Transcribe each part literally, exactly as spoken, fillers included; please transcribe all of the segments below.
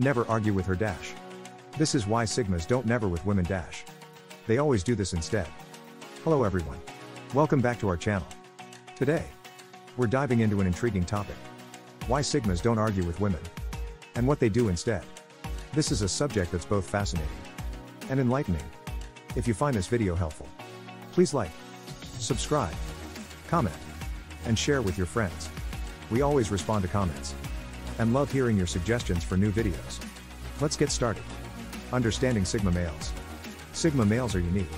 Never argue with her dash. This is why Sigmas don't never with women dash. They always do this instead. Hello everyone. Welcome back to our channel. Today, we're diving into an intriguing topic. Why Sigmas don't argue with women. And what they do instead. This is a subject that's both fascinating and enlightening. If you find this video helpful, please like, subscribe, comment, and share with your friends. We always respond to comments and love hearing your suggestions for new videos. Let's get started. Understanding Sigma males. Sigma males are unique.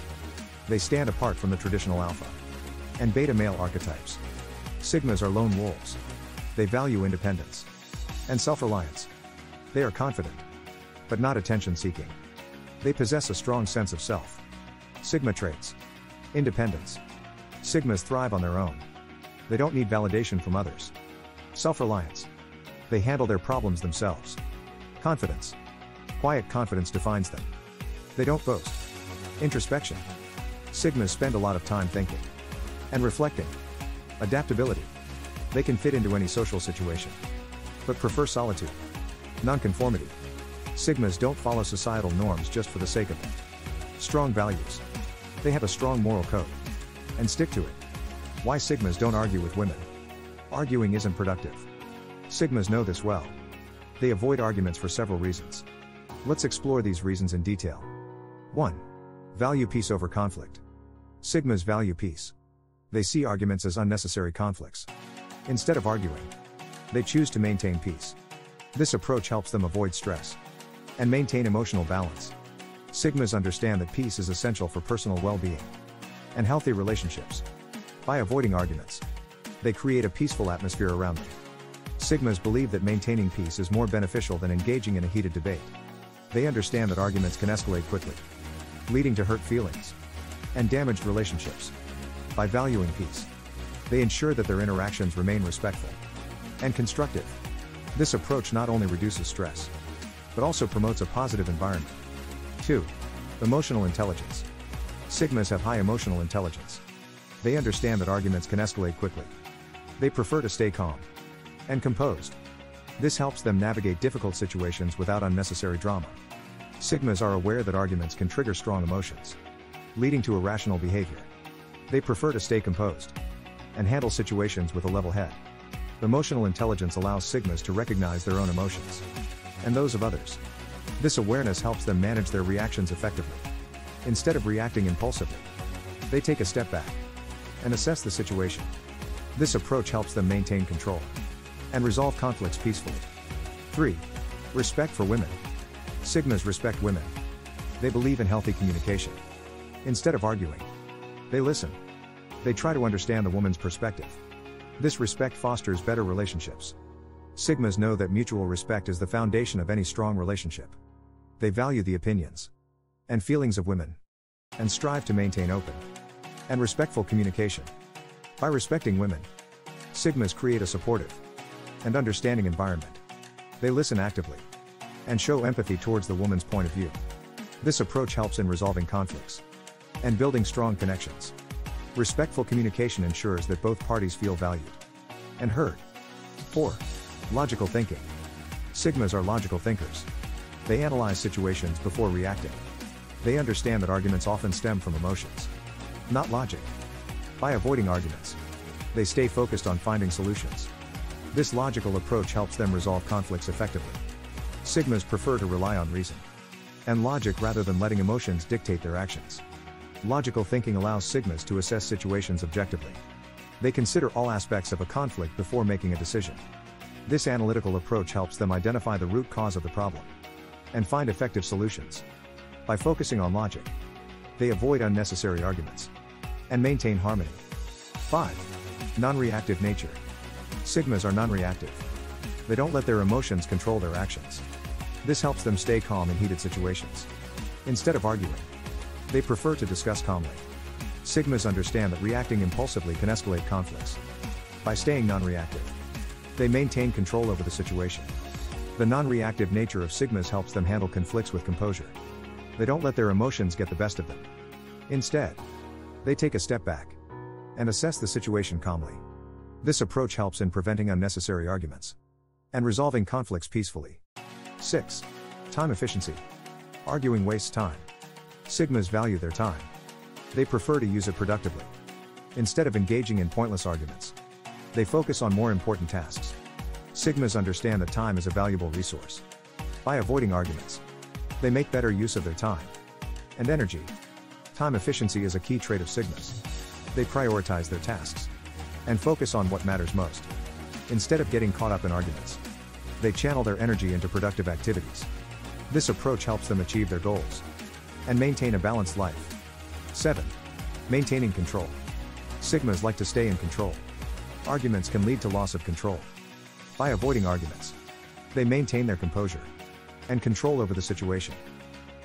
They stand apart from the traditional alpha and beta male archetypes. Sigmas are lone wolves. They value independence and self-reliance. They are confident, but not attention-seeking. They possess a strong sense of self. Sigma traits. Independence. Sigmas thrive on their own. They don't need validation from others. Self-reliance. They handle their problems themselves. Confidence. Quiet confidence defines them. They don't boast. Introspection. Sigmas spend a lot of time thinking and reflecting. Adaptability. They can fit into any social situation, but prefer solitude. Nonconformity. Sigmas don't follow societal norms just for the sake of them. Strong values. They have a strong moral code and stick to it. Why Sigmas don't argue with women. Arguing isn't productive. Sigmas know this well. They avoid arguments for several reasons. Let's explore these reasons in detail. one. Value peace over conflict. Sigmas value peace. They see arguments as unnecessary conflicts. Instead of arguing, they choose to maintain peace. This approach helps them avoid stress and maintain emotional balance. Sigmas understand that peace is essential for personal well-being and healthy relationships. By avoiding arguments, they create a peaceful atmosphere around them. Sigmas believe that maintaining peace is more beneficial than engaging in a heated debate. They understand that arguments can escalate quickly, leading to hurt feelings and damaged relationships. By valuing peace, they ensure that their interactions remain respectful and constructive. This approach not only reduces stress, but also promotes a positive environment. two. Emotional intelligence. Sigmas have high emotional intelligence. They understand that arguments can escalate quickly. They prefer to stay calm and composed. This helps them navigate difficult situations without unnecessary drama. Sigmas are aware that arguments can trigger strong emotions, leading to irrational behavior. They prefer to stay composed and handle situations with a level head. Emotional intelligence allows Sigmas to recognize their own emotions and those of others. This awareness helps them manage their reactions effectively. Instead of reacting impulsively, they take a step back and assess the situation. This approach helps them maintain control and resolve conflicts peacefully. three. Respect for women. Sigmas respect women. They believe in healthy communication. Instead of arguing, they listen. They try to understand the woman's perspective. This respect fosters better relationships. Sigmas know that mutual respect is the foundation of any strong relationship. They value the opinions and feelings of women and strive to maintain open and respectful communication. By respecting women, Sigmas create a supportive and understanding environment. They listen actively and show empathy towards the woman's point of view. This approach helps in resolving conflicts and building strong connections. Respectful communication ensures that both parties feel valued and heard. four. Logical thinking. Sigmas are logical thinkers. They analyze situations before reacting. They understand that arguments often stem from emotions, not logic. By avoiding arguments, they stay focused on finding solutions. This logical approach helps them resolve conflicts effectively. Sigmas prefer to rely on reason and logic rather than letting emotions dictate their actions. Logical thinking allows Sigmas to assess situations objectively. They consider all aspects of a conflict before making a decision. This analytical approach helps them identify the root cause of the problem and find effective solutions. By focusing on logic, they avoid unnecessary arguments and maintain harmony. five. Non-reactive nature. Sigmas are non-reactive. They don't let their emotions control their actions. This helps them stay calm in heated situations. Instead of arguing, they prefer to discuss calmly. Sigmas understand that reacting impulsively can escalate conflicts. By staying non-reactive, they maintain control over the situation. The non-reactive nature of Sigmas helps them handle conflicts with composure. They don't let their emotions get the best of them. Instead, they take a step back and assess the situation calmly. This approach helps in preventing unnecessary arguments and resolving conflicts peacefully. six. Time efficiency. Arguing wastes time. Sigmas value their time. They prefer to use it productively. Instead of engaging in pointless arguments, they focus on more important tasks. Sigmas understand that time is a valuable resource. By avoiding arguments, they make better use of their time and energy. Time efficiency is a key trait of Sigmas. They prioritize their tasks and focus on what matters most. Instead of getting caught up in arguments, they channel their energy into productive activities. This approach helps them achieve their goals and maintain a balanced life. seven. Maintaining control. Sigmas like to stay in control. Arguments can lead to loss of control. By avoiding arguments, they maintain their composure and control over the situation.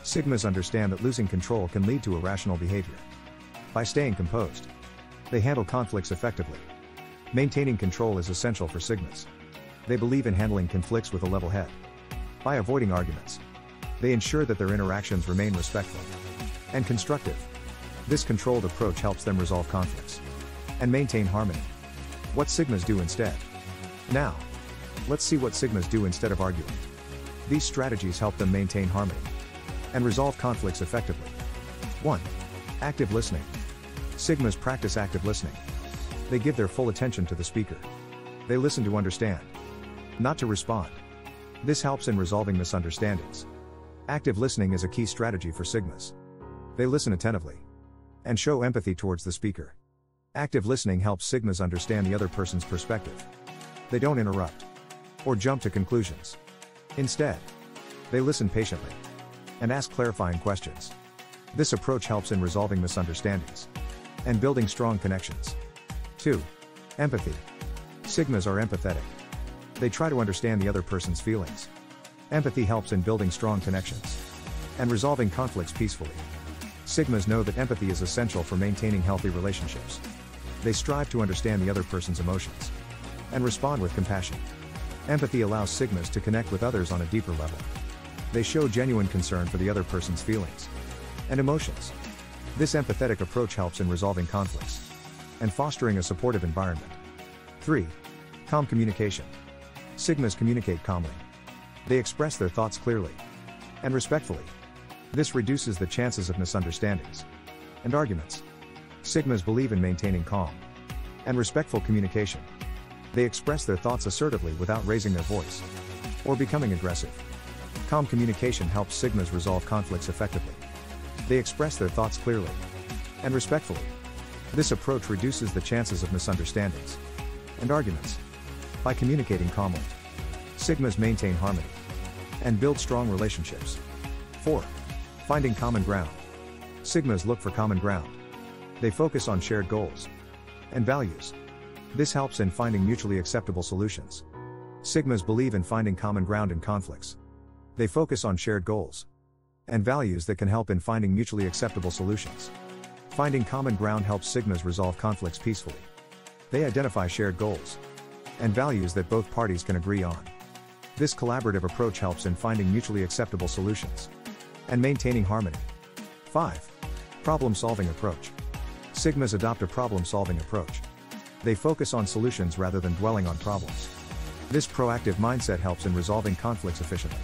Sigmas understand that losing control can lead to irrational behavior. By staying composed, they handle conflicts effectively. Maintaining control is essential for Sigmas. They believe in handling conflicts with a level head. By avoiding arguments, they ensure that their interactions remain respectful and constructive. This controlled approach helps them resolve conflicts and maintain harmony. What Sigmas do instead. Now, let's see what Sigmas do instead of arguing. These strategies help them maintain harmony and resolve conflicts effectively. one. Active listening. Sigmas practice active listening. They give their full attention to the speaker. They listen to understand, not to respond. This helps in resolving misunderstandings. Active listening is a key strategy for Sigmas. They listen attentively and show empathy towards the speaker. Active listening helps Sigmas understand the other person's perspective. They don't interrupt or jump to conclusions. Instead, they listen patiently and ask clarifying questions. This approach helps in resolving misunderstandings and building strong connections. two. Empathy. Sigmas are empathetic. They try to understand the other person's feelings. Empathy helps in building strong connections and resolving conflicts peacefully. Sigmas know that empathy is essential for maintaining healthy relationships. They strive to understand the other person's emotions and respond with compassion. Empathy allows Sigmas to connect with others on a deeper level. They show genuine concern for the other person's feelings and emotions. This empathetic approach helps in resolving conflicts and fostering a supportive environment. three. Calm communication. Sigmas communicate calmly. They express their thoughts clearly and respectfully. This reduces the chances of misunderstandings and arguments. Sigmas believe in maintaining calm and respectful communication. They express their thoughts assertively without raising their voice or becoming aggressive. Calm communication helps Sigmas resolve conflicts effectively. They express their thoughts clearly and respectfully. This approach reduces the chances of misunderstandings and arguments. By communicating calmly, Sigmas maintain harmony and build strong relationships. four. Finding common ground. Sigmas look for common ground. They focus on shared goals and values. This helps in finding mutually acceptable solutions. Sigmas believe in finding common ground in conflicts. They focus on shared goals and values that can help in finding mutually acceptable solutions. Finding common ground helps Sigmas resolve conflicts peacefully. They identify shared goals and values that both parties can agree on. This collaborative approach helps in finding mutually acceptable solutions and maintaining harmony. five. Problem-solving approach. Sigmas adopt a problem-solving approach. They focus on solutions rather than dwelling on problems. This proactive mindset helps in resolving conflicts efficiently.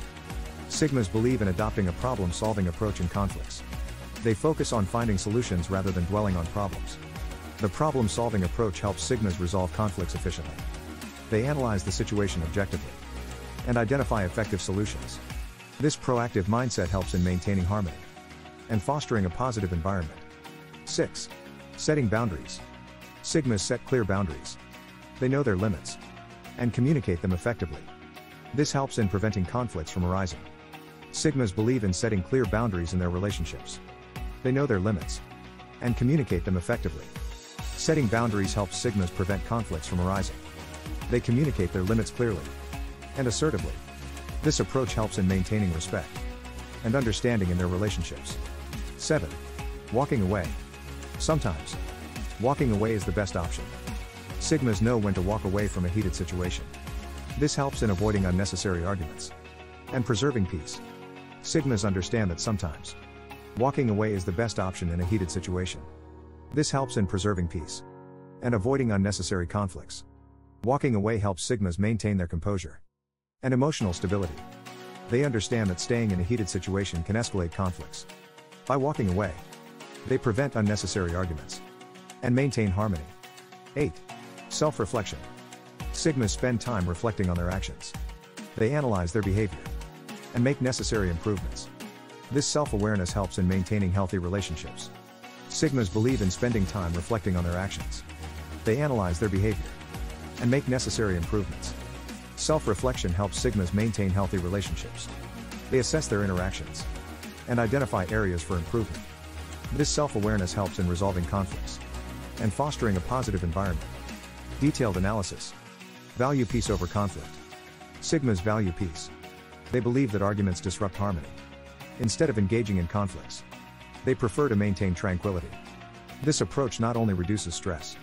Sigmas believe in adopting a problem-solving approach in conflicts. They focus on finding solutions rather than dwelling on problems. The problem-solving approach helps Sigmas resolve conflicts efficiently. They analyze the situation objectively and identify effective solutions. This proactive mindset helps in maintaining harmony and fostering a positive environment. six. Setting boundaries. Sigmas set clear boundaries. They know their limits and communicate them effectively. This helps in preventing conflicts from arising. Sigmas believe in setting clear boundaries in their relationships. They know their limits and communicate them effectively. Setting boundaries helps Sigmas prevent conflicts from arising. They communicate their limits clearly and assertively. This approach helps in maintaining respect and understanding in their relationships. seven. Walking away. Sometimes, walking away is the best option. Sigmas know when to walk away from a heated situation. This helps in avoiding unnecessary arguments and preserving peace. Sigmas understand that sometimes, walking away is the best option in a heated situation. This helps in preserving peace and avoiding unnecessary conflicts. Walking away helps Sigmas maintain their composure and emotional stability. They understand that staying in a heated situation can escalate conflicts. By walking away, they prevent unnecessary arguments and maintain harmony. eight. Self-reflection. Sigmas spend time reflecting on their actions. They analyze their behavior and make necessary improvements. This self-awareness helps in maintaining healthy relationships. Sigmas believe in spending time reflecting on their actions. They analyze their behavior and make necessary improvements. Self-reflection helps Sigmas maintain healthy relationships. They assess their interactions and identify areas for improvement. This self-awareness helps in resolving conflicts and fostering a positive environment. Detailed analysis. Value peace over conflict. Sigmas value peace. They believe that arguments disrupt harmony. Instead of engaging in conflicts, they prefer to maintain tranquility. This approach not only reduces stress,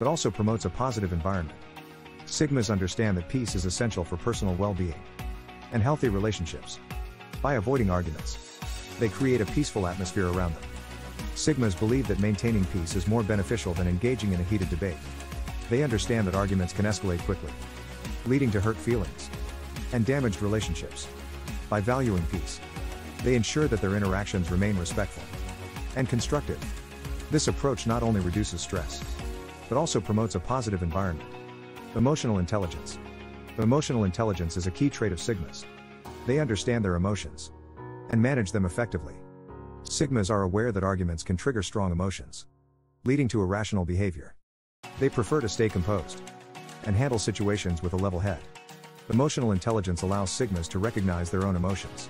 but also promotes a positive environment. Sigmas understand that peace is essential for personal well-being and healthy relationships. By avoiding arguments, they create a peaceful atmosphere around them. Sigmas believe that maintaining peace is more beneficial than engaging in a heated debate. They understand that arguments can escalate quickly, leading to hurt feelings and damaged relationships. By valuing peace, they ensure that their interactions remain respectful and constructive. This approach not only reduces stress, but also promotes a positive environment. Emotional intelligence. Emotional intelligence is a key trait of Sigmas. They understand their emotions and manage them effectively. Sigmas are aware that arguments can trigger strong emotions, leading to irrational behavior. They prefer to stay composed and handle situations with a level head. Emotional intelligence allows Sigmas to recognize their own emotions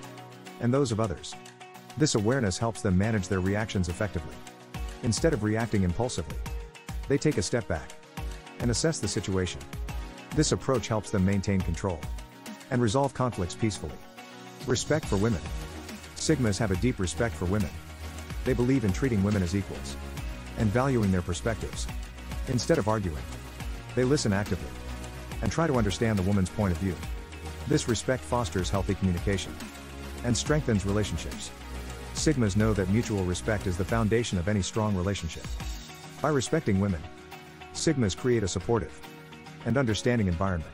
and those of others. This awareness helps them manage their reactions effectively. Instead of reacting impulsively, they take a step back and assess the situation. This approach helps them maintain control and resolve conflicts peacefully. Respect for women. Sigmas have a deep respect for women. They believe in treating women as equals and valuing their perspectives. Instead of arguing, they listen actively and try to understand the woman's point of view. This respect fosters healthy communication and strengthens relationships. Sigmas know that mutual respect is the foundation of any strong relationship. By respecting women, Sigmas create a supportive and understanding environment.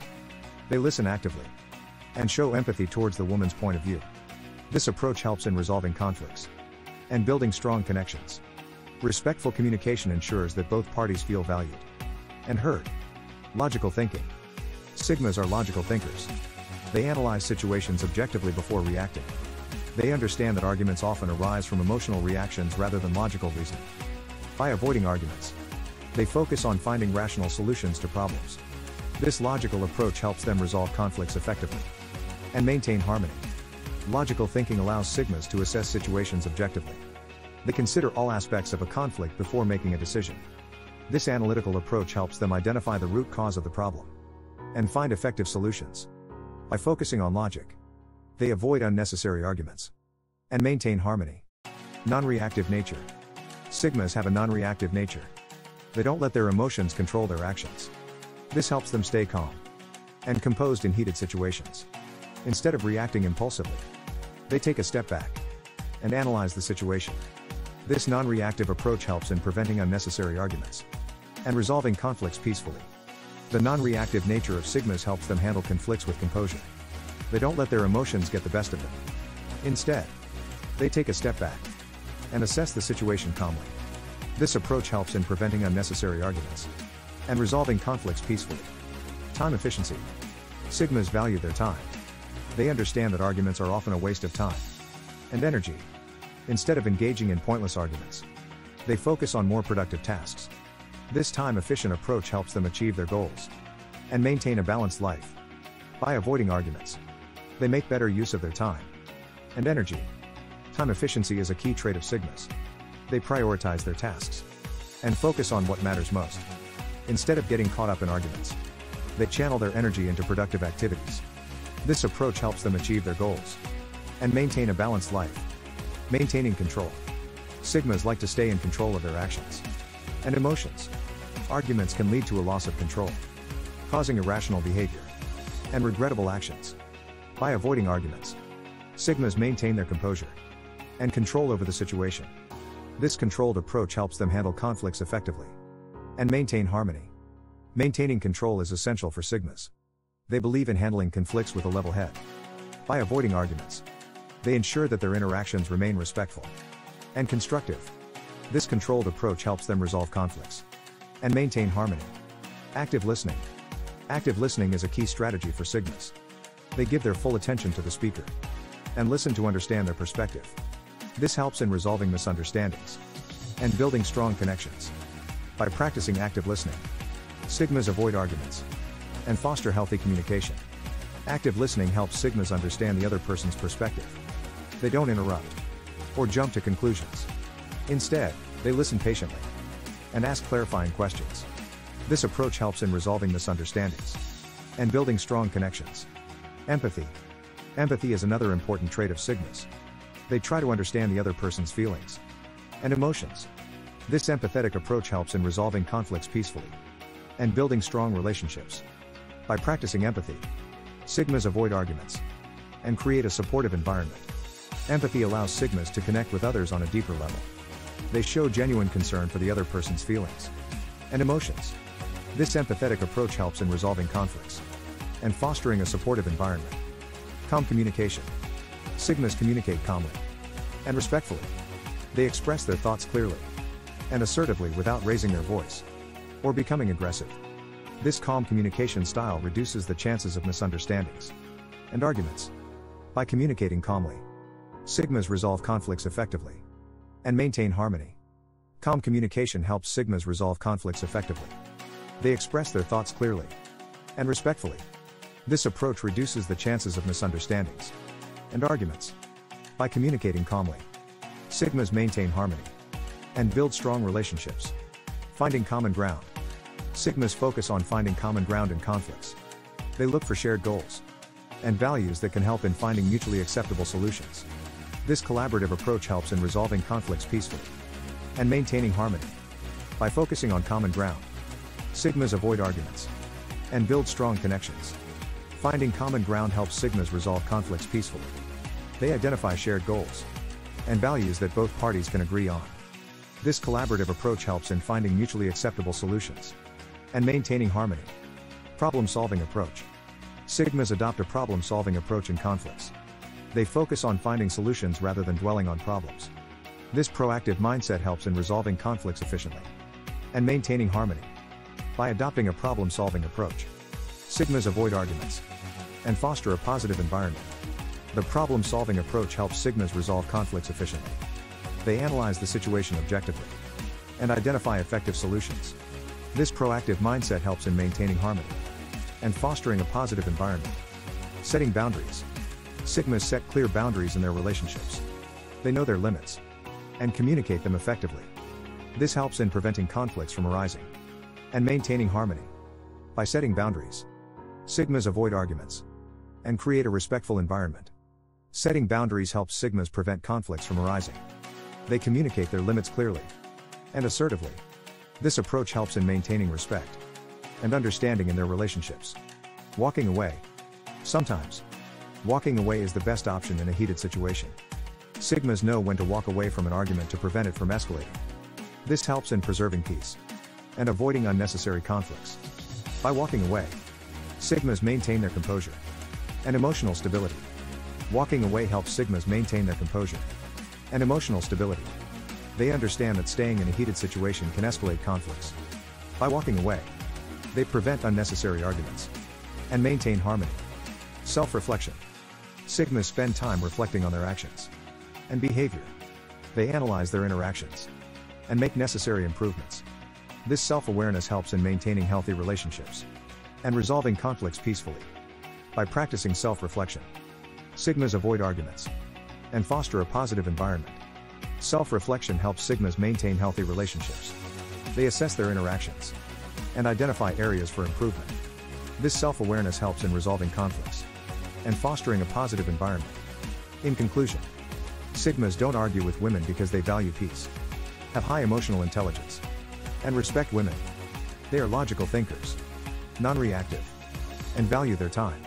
They listen actively and show empathy towards the woman's point of view. This approach helps in resolving conflicts and building strong connections. Respectful communication ensures that both parties feel valued and heard. Logical thinking. Sigmas are logical thinkers. They analyze situations objectively before reacting. They understand that arguments often arise from emotional reactions rather than logical reasoning. By avoiding arguments, they focus on finding rational solutions to problems. This logical approach helps them resolve conflicts effectively and maintain harmony. Logical thinking allows Sigmas to assess situations objectively. They consider all aspects of a conflict before making a decision. This analytical approach helps them identify the root cause of the problem and find effective solutions. By focusing on logic, they avoid unnecessary arguments and maintain harmony. Non-reactive nature. Sigmas have a non-reactive nature. They don't let their emotions control their actions. This helps them stay calm and composed in heated situations. Instead of reacting impulsively, they take a step back and analyze the situation. This non-reactive approach helps in preventing unnecessary arguments and resolving conflicts peacefully. The non-reactive nature of Sigmas helps them handle conflicts with composure. They don't let their emotions get the best of them. Instead, they take a step back and assess the situation calmly. This approach helps in preventing unnecessary arguments and resolving conflicts peacefully. Time efficiency. Sigmas value their time. They understand that arguments are often a waste of time and energy. Instead of engaging in pointless arguments, they focus on more productive tasks. This time-efficient approach helps them achieve their goals and maintain a balanced life. By avoiding arguments, they make better use of their time and energy. Time efficiency is a key trait of Sigmas. They prioritize their tasks and focus on what matters most. Instead of getting caught up in arguments, they channel their energy into productive activities. This approach helps them achieve their goals and maintain a balanced life. Maintaining control. Sigmas like to stay in control of their actions and emotions. Arguments can lead to a loss of control, causing irrational behavior and regrettable actions. By avoiding arguments, Sigmas maintain their composure and control over the situation. This controlled approach helps them handle conflicts effectively and maintain harmony. Maintaining control is essential for Sigmas. They believe in handling conflicts with a level head. by avoiding arguments. They ensure that their interactions remain respectful and constructive. This controlled approach helps them resolve conflicts and maintain harmony. Active listening. Active listening is a key strategy for Sigmas. They give their full attention to the speaker and listen to understand their perspective. This helps in resolving misunderstandings and building strong connections. By practicing active listening, Sigmas avoid arguments and foster healthy communication. Active listening helps Sigmas understand the other person's perspective. They don't interrupt or jump to conclusions. Instead, they listen patiently and ask clarifying questions. This approach helps in resolving misunderstandings and building strong connections. Empathy. Empathy is another important trait of Sigmas. They try to understand the other person's feelings and emotions. This empathetic approach helps in resolving conflicts peacefully and building strong relationships. By practicing empathy, Sigmas avoid arguments and create a supportive environment. Empathy allows Sigmas to connect with others on a deeper level. They show genuine concern for the other person's feelings and emotions. This empathetic approach helps in resolving conflicts and fostering a supportive environment. Calm communication. Sigmas communicate calmly and respectfully. They express their thoughts clearly and assertively without raising their voice or becoming aggressive. This calm communication style reduces the chances of misunderstandings and arguments. By communicating calmly, Sigmas resolve conflicts effectively and maintain harmony. Calm communication helps Sigmas resolve conflicts effectively. They express their thoughts clearly and respectfully. This approach reduces the chances of misunderstandings and arguments. By communicating calmly, Sigmas maintain harmony and build strong relationships. Finding common ground. Sigmas focus on finding common ground in conflicts. They look for shared goals and values that can help in finding mutually acceptable solutions. This collaborative approach helps in resolving conflicts peacefully and maintaining harmony. By focusing on common ground, Sigmas avoid arguments and build strong connections. Finding common ground helps Sigmas resolve conflicts peacefully. They identify shared goals and values that both parties can agree on. This collaborative approach helps in finding mutually acceptable solutions and maintaining harmony. Problem-solving approach. Sigmas adopt a problem-solving approach in conflicts. They focus on finding solutions rather than dwelling on problems. This proactive mindset helps in resolving conflicts efficiently and maintaining harmony. By adopting a problem-solving approach, Sigmas avoid arguments and foster a positive environment. The problem-solving approach helps Sigmas resolve conflicts efficiently. They analyze the situation objectively and identify effective solutions. This proactive mindset helps in maintaining harmony and fostering a positive environment. Setting boundaries. Sigmas set clear boundaries in their relationships. They know their limits and communicate them effectively. This helps in preventing conflicts from arising and maintaining harmony. By setting boundaries, Sigmas avoid arguments and create a respectful environment. Setting boundaries helps Sigmas prevent conflicts from arising. They communicate their limits clearly and assertively. This approach helps in maintaining respect and understanding in their relationships. Walking away. Sometimes, walking away is the best option in a heated situation. Sigmas know when to walk away from an argument to prevent it from escalating. This helps in preserving peace and avoiding unnecessary conflicts. By walking away, Sigmas maintain their composure and emotional stability. Walking away helps Sigmas maintain their composure and emotional stability. They understand that staying in a heated situation can escalate conflicts. By walking away, they prevent unnecessary arguments and maintain harmony. Self-reflection. Sigmas spend time reflecting on their actions and behavior. They analyze their interactions and make necessary improvements. This self-awareness helps in maintaining healthy relationships and resolving conflicts peacefully. By practicing self-reflection, Sigmas avoid arguments and foster a positive environment. Self-reflection helps Sigmas maintain healthy relationships. They assess their interactions and identify areas for improvement. This self-awareness helps in resolving conflicts and fostering a positive environment. In conclusion, Sigmas don't argue with women because they value peace, have high emotional intelligence, and respect women. They are logical thinkers, non-reactive, and value their time.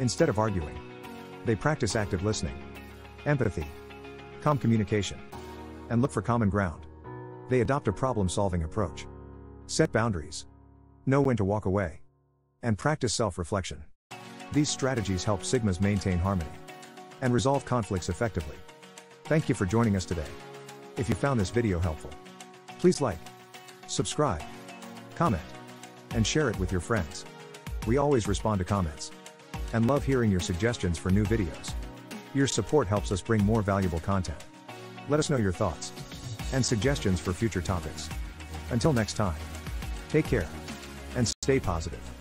Instead of arguing, they practice active listening, empathy, calm communication, and look for common ground. They adopt a problem-solving approach, set boundaries, know when to walk away, and practice self-reflection. These strategies help Sigmas maintain harmony and resolve conflicts effectively. Thank you for joining us today. If you found this video helpful, please like, subscribe, comment, and share it with your friends. We always respond to comments and love hearing your suggestions for new videos. Your support helps us bring more valuable content. Let us know your thoughts and suggestions for future topics. Until next time, take care and stay positive.